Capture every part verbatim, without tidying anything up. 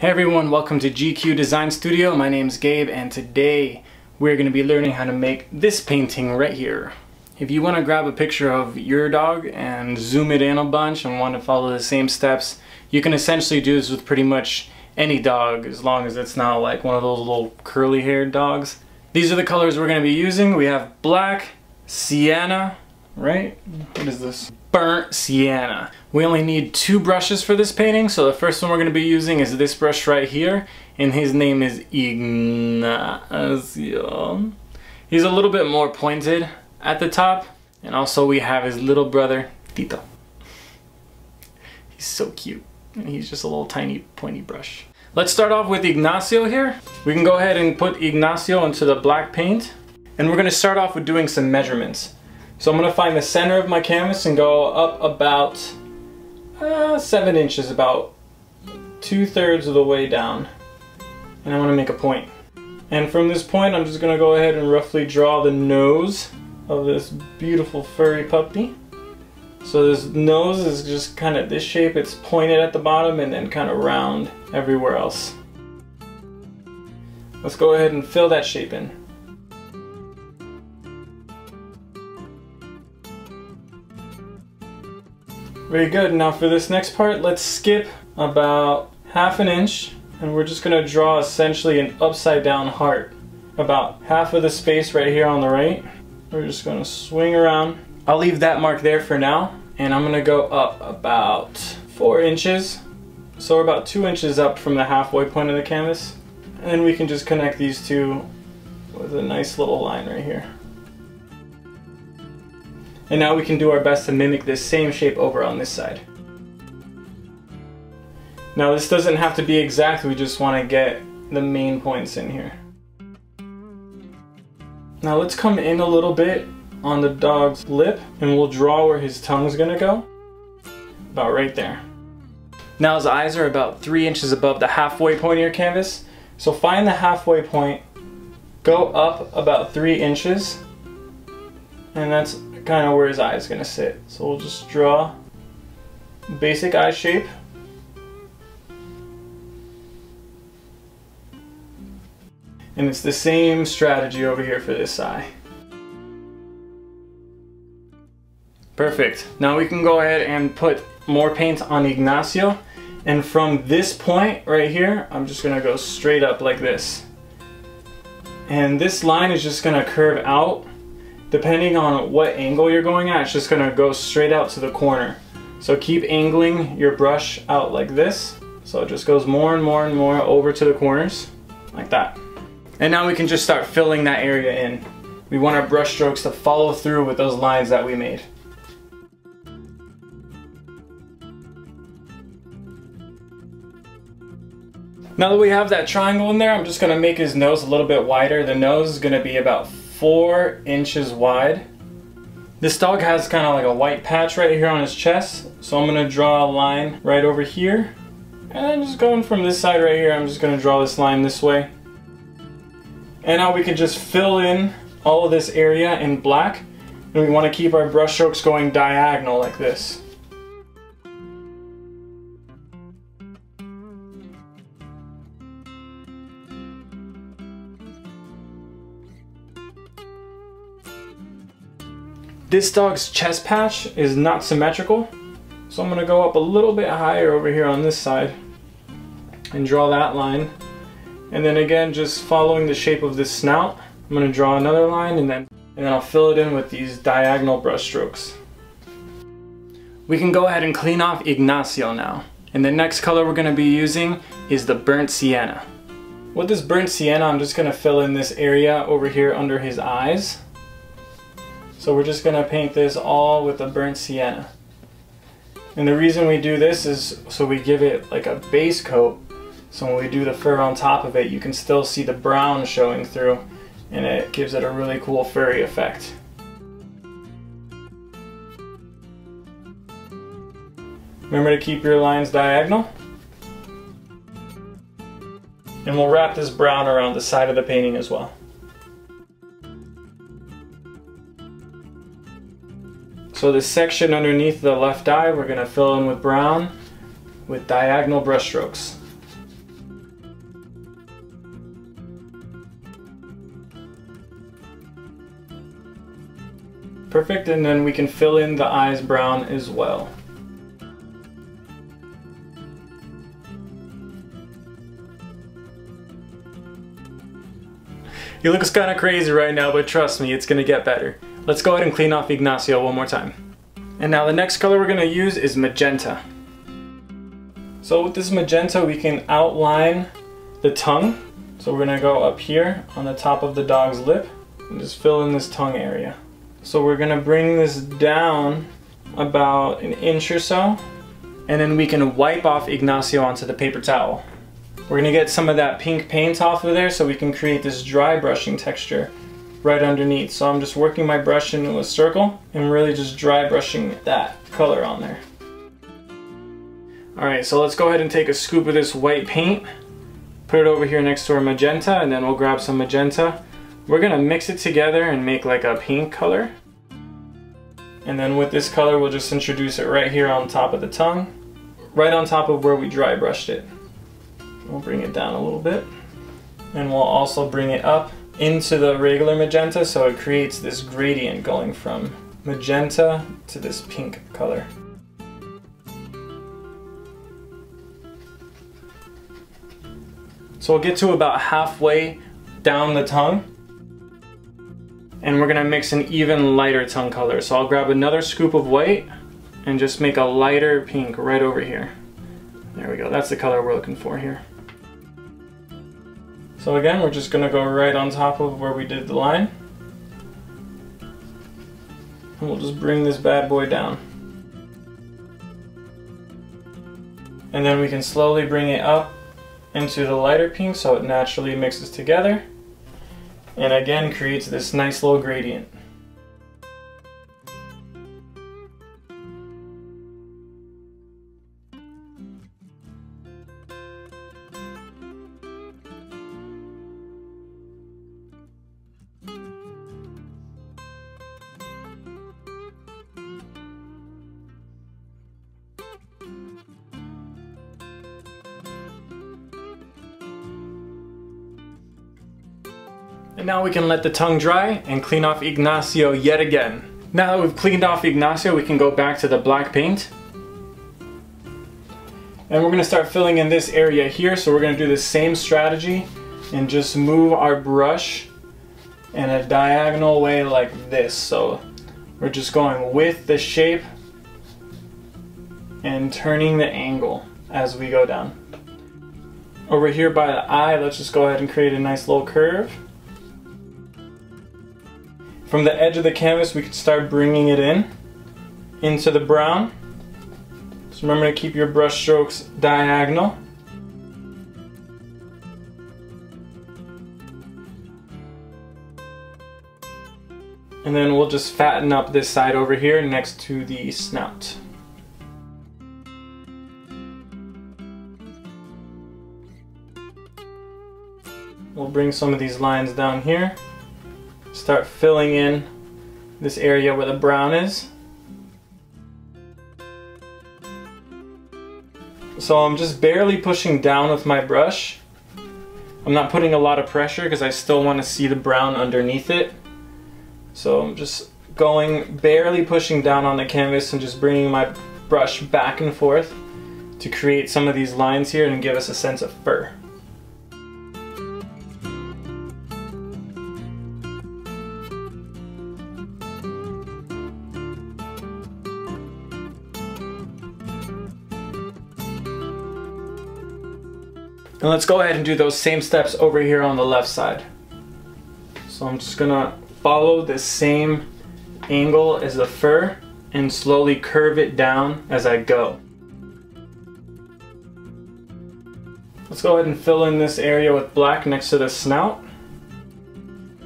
Hey everyone, welcome to G Q Design Studio. My name's Gabe and today we're going to be learning how to make this painting right here. If you want to grab a picture of your dog and zoom it in a bunch and want to follow the same steps, you can essentially do this with pretty much any dog as long as it's not like one of those little curly haired dogs. These are the colors we're going to be using. We have black, sienna, right? What is this? Burnt Sienna. We only need two brushes for this painting, so the first one we're going to be using is this brush right here, and his name is Ignacio. He's a little bit more pointed at the top, and also we have his little brother, Tito. He's so cute, and he's just a little tiny pointy brush. Let's start off with Ignacio here. We can go ahead and put Ignacio into the black paint, and we're going to start off with doing some measurements. So I'm going to find the center of my canvas and go up about uh, seven inches, about two-thirds of the way down. And I want to make a point. And from this point, I'm just going to go ahead and roughly draw the nose of this beautiful furry puppy. So this nose is just kind of this shape. It's pointed at the bottom and then kind of round everywhere else. Let's go ahead and fill that shape in. Very good. Now for this next part, let's skip about half an inch and we're just going to draw essentially an upside down heart. About half of the space right here on the right, we're just going to swing around. I'll leave that mark there for now, and I'm going to go up about four inches. So we're about two inches up from the halfway point of the canvas, and then we can just connect these two with a nice little line right here. And now we can do our best to mimic this same shape over on this side. Now this doesn't have to be exact, we just want to get the main points in here. Now let's come in a little bit on the dog's lip and we'll draw where his tongue's gonna go. About right there. Now his eyes are about three inches above the halfway point of your canvas. So find the halfway point, go up about three inches, and that's kind of where his eye is going to sit. So we'll just draw basic eye shape. And it's the same strategy over here for this eye. Perfect. Now we can go ahead and put more paint on Ignacio. And from this point right here, I'm just going to go straight up like this. And this line is just going to curve out. Depending on what angle you're going at, it's just going to go straight out to the corner. So keep angling your brush out like this. So it just goes more and more and more over to the corners, like that. And now we can just start filling that area in. We want our brush strokes to follow through with those lines that we made. Now that we have that triangle in there, I'm just going to make his nose a little bit wider. The nose is going to be about four inches wide. This dog has kind of like a white patch right here on his chest, so I'm going to draw a line right over here, and I'm just going from this side right here, I'm just going to draw this line this way. And now we can just fill in all of this area in black, and we want to keep our brush strokes going diagonal like this. This dog's chest patch is not symmetrical, so I'm going to go up a little bit higher over here on this side and draw that line. And then again, just following the shape of this snout, I'm going to draw another line, and then, and then I'll fill it in with these diagonal brush strokes. We can go ahead and clean off Ignacio now. And the next color we're going to be using is the Burnt Sienna. With this Burnt Sienna, I'm just going to fill in this area over here under his eyes. So we're just going to paint this all with a burnt sienna. And the reason we do this is so we give it like a base coat, so when we do the fur on top of it, you can still see the brown showing through, and it gives it a really cool furry effect. Remember to keep your lines diagonal. And we'll wrap this brown around the side of the painting as well. So this section underneath the left eye, we're going to fill in with brown with diagonal brush strokes. Perfect, and then we can fill in the eyes brown as well. He looks kind of crazy right now, but trust me, it's gonna get better. Let's go ahead and clean off Ignacio one more time. And now the next color we're gonna use is magenta. So with this magenta, we can outline the tongue. So we're gonna go up here on the top of the dog's lip and just fill in this tongue area. So we're gonna bring this down about an inch or so, and then we can wipe off Ignacio onto the paper towel. We're gonna get some of that pink paint off of there so we can create this dry brushing texture right underneath. So I'm just working my brush into a circle and really just dry brushing that color on there. All right, so let's go ahead and take a scoop of this white paint, put it over here next to our magenta, and then we'll grab some magenta. We're gonna mix it together and make like a pink color. And then with this color, we'll just introduce it right here on top of the tongue, right on top of where we dry brushed it. We'll bring it down a little bit. And we'll also bring it up into the regular magenta so it creates this gradient going from magenta to this pink color. So we'll get to about halfway down the tongue. And we're gonna mix an even lighter tongue color. So I'll grab another scoop of white and just make a lighter pink right over here. There we go, that's the color we're looking for here. So again, we're just gonna go right on top of where we did the line. And we'll just bring this bad boy down. And then we can slowly bring it up into the lighter pink so it naturally mixes together. And again, creates this nice little gradient. And now we can let the tongue dry and clean off Ignacio yet again. Now that we've cleaned off Ignacio, we can go back to the black paint. And we're gonna start filling in this area here. So we're gonna do the same strategy and just move our brush in a diagonal way like this. So we're just going with the shape and turning the angle as we go down. Over here by the eye, let's just go ahead and create a nice little curve. From the edge of the canvas, we can start bringing it in, into the brown. Just remember to keep your brush strokes diagonal. And then we'll just fatten up this side over here next to the snout. We'll bring some of these lines down here. Start filling in this area where the brown is. So I'm just barely pushing down with my brush. I'm not putting a lot of pressure because I still want to see the brown underneath it. So I'm just going, barely pushing down on the canvas and just bringing my brush back and forth to create some of these lines here and give us a sense of fur. And let's go ahead and do those same steps over here on the left side. So I'm just gonna follow the same angle as the fur and slowly curve it down as I go. Let's go ahead and fill in this area with black next to the snout. And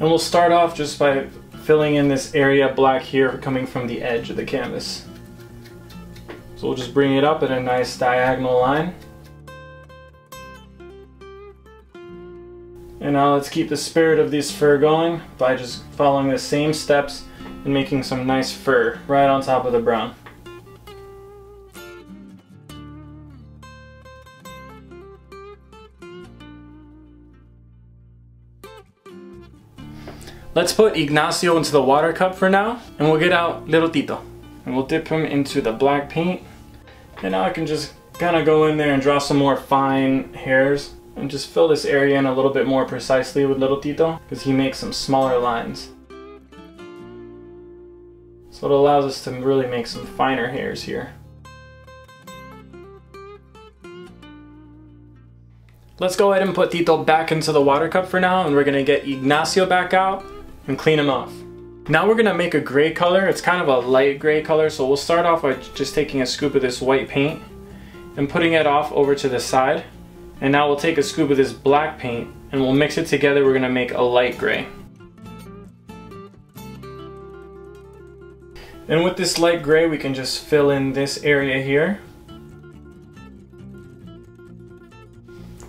we'll start off just by filling in this area black here coming from the edge of the canvas. So we'll just bring it up in a nice diagonal line. And now let's keep the spirit of this fur going by just following the same steps and making some nice fur right on top of the brown. Let's put Ignacio into the water cup for now, and we'll get out little Tito. And we'll dip him into the black paint. And now I can just kind of go in there and draw some more fine hairs and just fill this area in a little bit more precisely with little Tito, because he makes some smaller lines. So it allows us to really make some finer hairs here. Let's go ahead and put Tito back into the water cup for now, and we're gonna get Ignacio back out and clean him off. Now we're gonna make a gray color. It's kind of a light gray color, so we'll start off by just taking a scoop of this white paint and putting it off over to the side. And now we'll take a scoop of this black paint and we'll mix it together. We're gonna make a light gray. And with this light gray, we can just fill in this area here.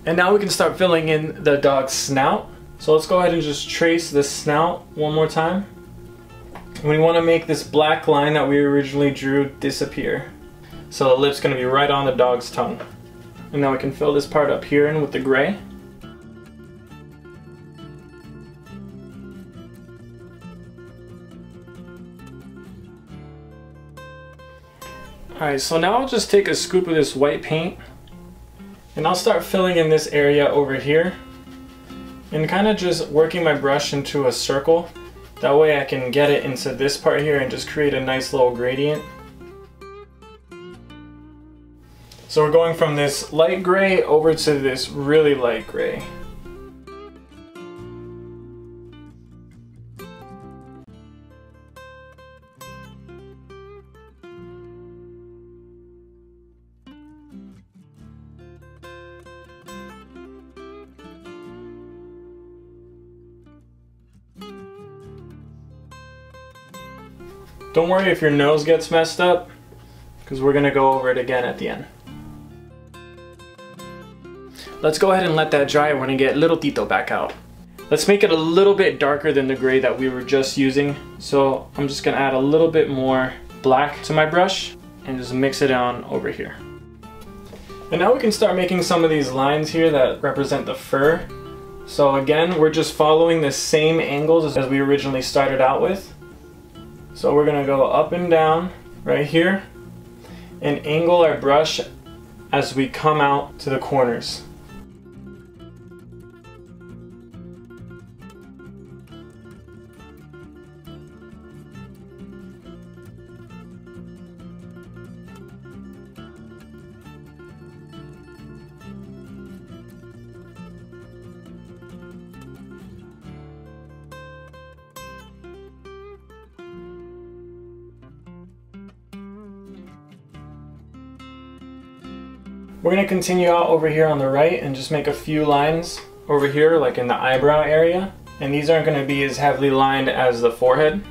And now we can start filling in the dog's snout. So let's go ahead and just trace the snout one more time. We want to make this black line that we originally drew disappear. So the lip's going to be right on the dog's tongue. And now we can fill this part up here in with the gray. Alright, so now I'll just take a scoop of this white paint. And I'll start filling in this area over here and kind of just working my brush into a circle. That way I can get it into this part here and just create a nice little gradient. So we're going from this light gray over to this really light gray. Don't worry if your nose gets messed up, because we're going to go over it again at the end. Let's go ahead and let that dry. We're going to get little Tito back out. Let's make it a little bit darker than the gray that we were just using. So I'm just going to add a little bit more black to my brush and just mix it on over here. And now we can start making some of these lines here that represent the fur. So again, we're just following the same angles as we originally started out with. So we're going to go up and down right here and angle our brush as we come out to the corners. We're going to continue out over here on the right and just make a few lines over here, like in the eyebrow area. And these aren't going to be as heavily lined as the forehead.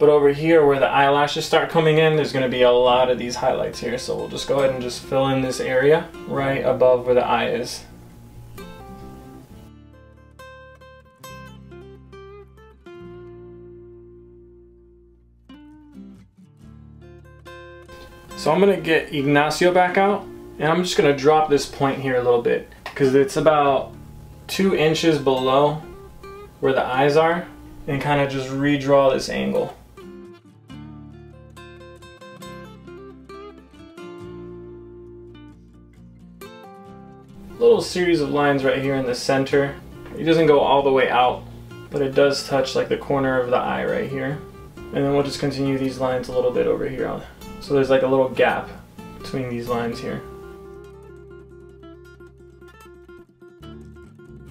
But over here where the eyelashes start coming in, there's going to be a lot of these highlights here. So we'll just go ahead and just fill in this area right above where the eye is. So I'm going to get Ignacio back out. And I'm just going to drop this point here a little bit because it's about two inches below where the eyes are, and kind of just redraw this angle. Little series of lines right here in the center. It doesn't go all the way out, but it does touch like the corner of the eye right here. And then we'll just continue these lines a little bit over here. So there's like a little gap between these lines here.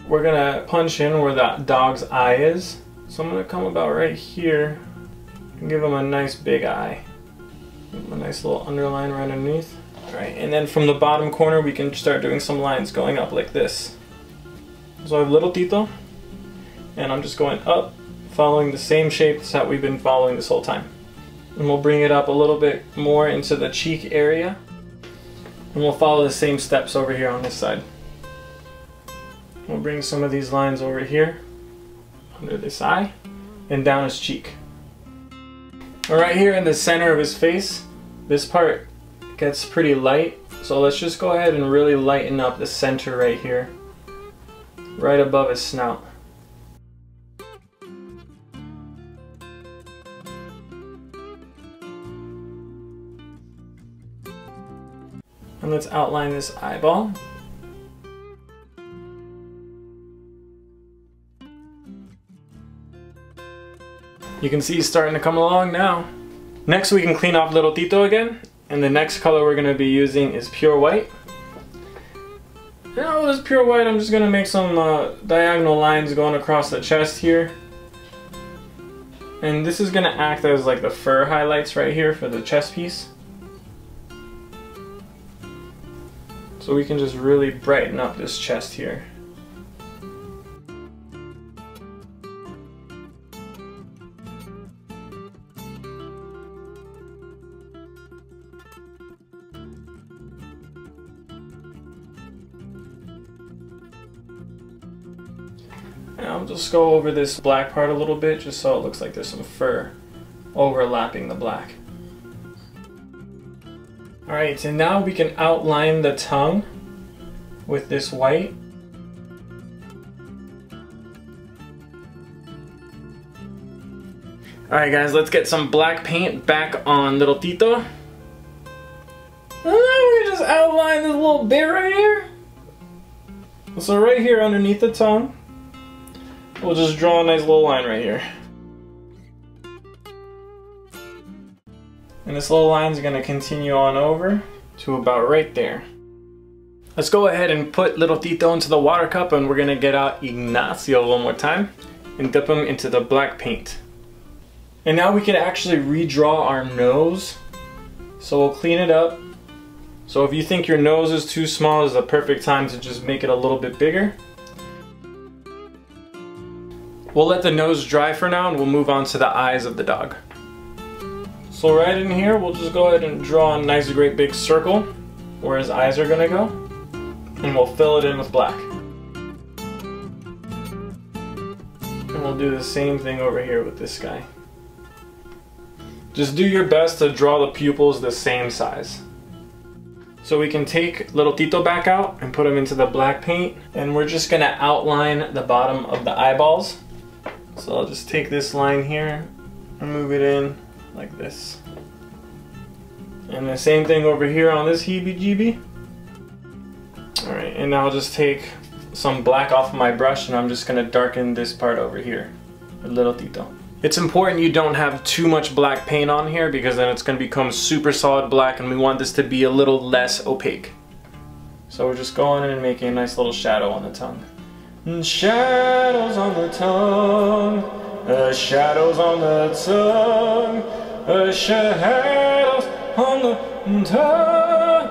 We're gonna punch in where that dog's eye is. So I'm gonna come about right here and give him a nice big eye. Give him a nice little underline right underneath. All right, and then from the bottom corner, we can start doing some lines going up like this. So I have little Tito, and I'm just going up, following the same shapes that we've been following this whole time. And we'll bring it up a little bit more into the cheek area. And we'll follow the same steps over here on this side. We'll bring some of these lines over here, under this eye, and down his cheek. Right here in the center of his face, this part gets pretty light, so let's just go ahead and really lighten up the center right here, right above his snout. And let's outline this eyeball. You can see he's starting to come along now. Next we can clean off little Tito again, and the next color we're going to be using is pure white. Now with this pure white I'm just going to make some uh, diagonal lines going across the chest here. And this is going to act as like the fur highlights right here for the chest piece. So we can just really brighten up this chest here. I'll just go over this black part a little bit just so it looks like there's some fur overlapping the black. Alright, and now we can outline the tongue with this white. Alright guys, let's get some black paint back on little Tito. And now we can just outline this little bit right here. So right here underneath the tongue, we'll just draw a nice little line right here. And this little line is going to continue on over to about right there. Let's go ahead and put little Tito into the water cup, and we're going to get out Ignacio one more time and dip him into the black paint. And now we can actually redraw our nose. So we'll clean it up. So if you think your nose is too small, it's the perfect time to just make it a little bit bigger. We'll let the nose dry for now and we'll move on to the eyes of the dog. So right in here, we'll just go ahead and draw a nice great big circle where his eyes are going to go, and we'll fill it in with black. And we'll do the same thing over here with this guy. Just do your best to draw the pupils the same size. So we can take little Tito back out and put him into the black paint, and we're just going to outline the bottom of the eyeballs. So I'll just take this line here and move it in like this. And the same thing over here on this heebie-jeebie. Alright, and now I'll just take some black off of my brush and I'm just going to darken this part over here with little Tito. It's important you don't have too much black paint on here because then it's going to become super solid black, and we want this to be a little less opaque. So we're just going in and making a nice little shadow on the tongue. And shadows on the tongue, uh, shadows on the tongue, uh, shadows on the tongue.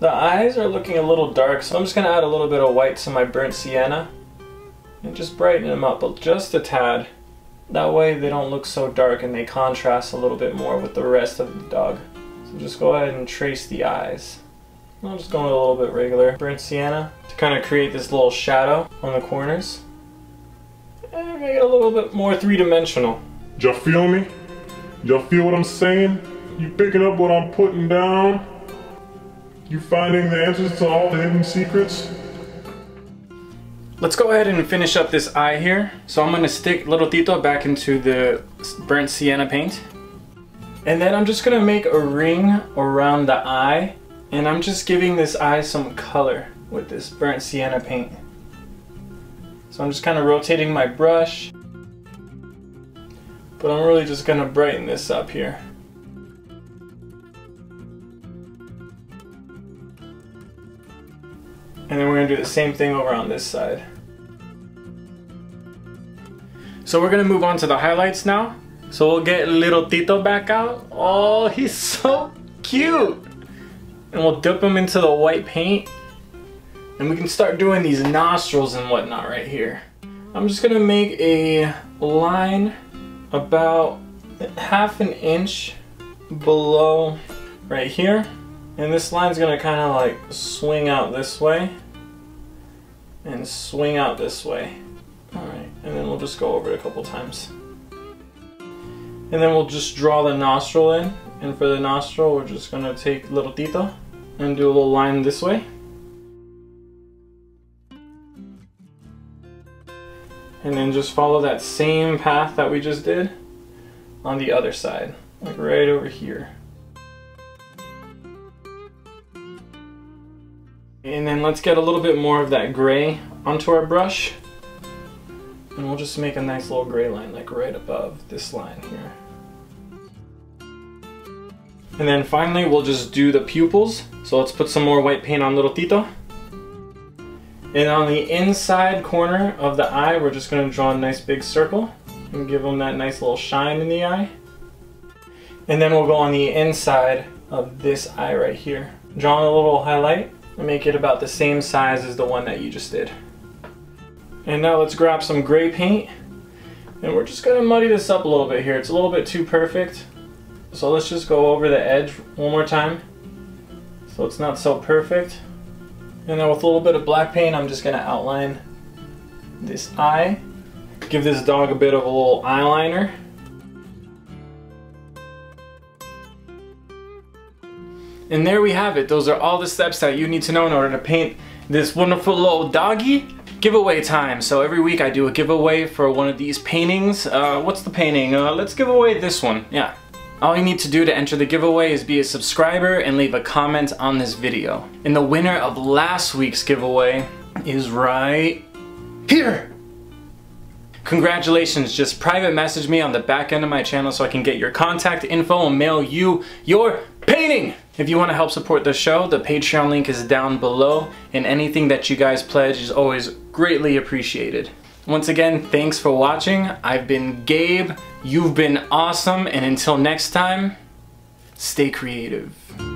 The eyes are looking a little dark, so I'm just going to add a little bit of white to my burnt sienna and just brighten them up just a tad. That way they don't look so dark and they contrast a little bit more with the rest of the dog. So just go ahead and trace the eyes. I'm just going a little bit regular burnt sienna to kind of create this little shadow on the corners and make it a little bit more three-dimensional. Do y'all feel me? Do y'all feel what I'm saying? You picking up what I'm putting down? You finding the answers to all the hidden secrets? Let's go ahead and finish up this eye here. So I'm going to stick little Tito back into the burnt sienna paint, and then I'm just going to make a ring around the eye. And I'm just giving this eye some color with this burnt sienna paint. So I'm just kind of rotating my brush, but I'm really just going to brighten this up here. And then we're going to do the same thing over on this side. So we're going to move on to the highlights now. So we'll get little Tito back out. Oh, he's so cute! And we'll dip them into the white paint, and we can start doing these nostrils and whatnot right here. I'm just going to make a line about half an inch below right here, and this line's going to kind of like swing out this way and swing out this way. Alright, and then we'll just go over it a couple times. And then we'll just draw the nostril in, and for the nostril we're just going to take little Tito and do a little line this way. And then just follow that same path that we just did on the other side. like right over here. And then let's get a little bit more of that gray onto our brush. And we'll just make a nice little gray line, like right above this line here. And then finally, we'll just do the pupils. So let's put some more white paint on little Tito. And on the inside corner of the eye, we're just gonna draw a nice big circle and give him that nice little shine in the eye. And then we'll go on the inside of this eye right here. Draw a little highlight and make it about the same size as the one that you just did. And now let's grab some gray paint, and we're just gonna muddy this up a little bit here. It's a little bit too perfect. So let's just go over the edge one more time so it's not so perfect. And then with a little bit of black paint, I'm just gonna outline this eye. Give this dog a bit of a little eyeliner. And there we have it. Those are all the steps that you need to know in order to paint this wonderful little doggy. Giveaway time. So every week I do a giveaway for one of these paintings. Uh, what's the painting? Uh, let's give away this one. Yeah. All you need to do to enter the giveaway is be a subscriber and leave a comment on this video. And the winner of last week's giveaway is right here. Congratulations, just private message me on the back end of my channel so I can get your contact info and mail you your painting. If you want to help support the show, the Patreon link is down below, and anything that you guys pledge is always greatly appreciated. Once again, thanks for watching. I've been Gabe, you've been awesome, and until next time, stay creative.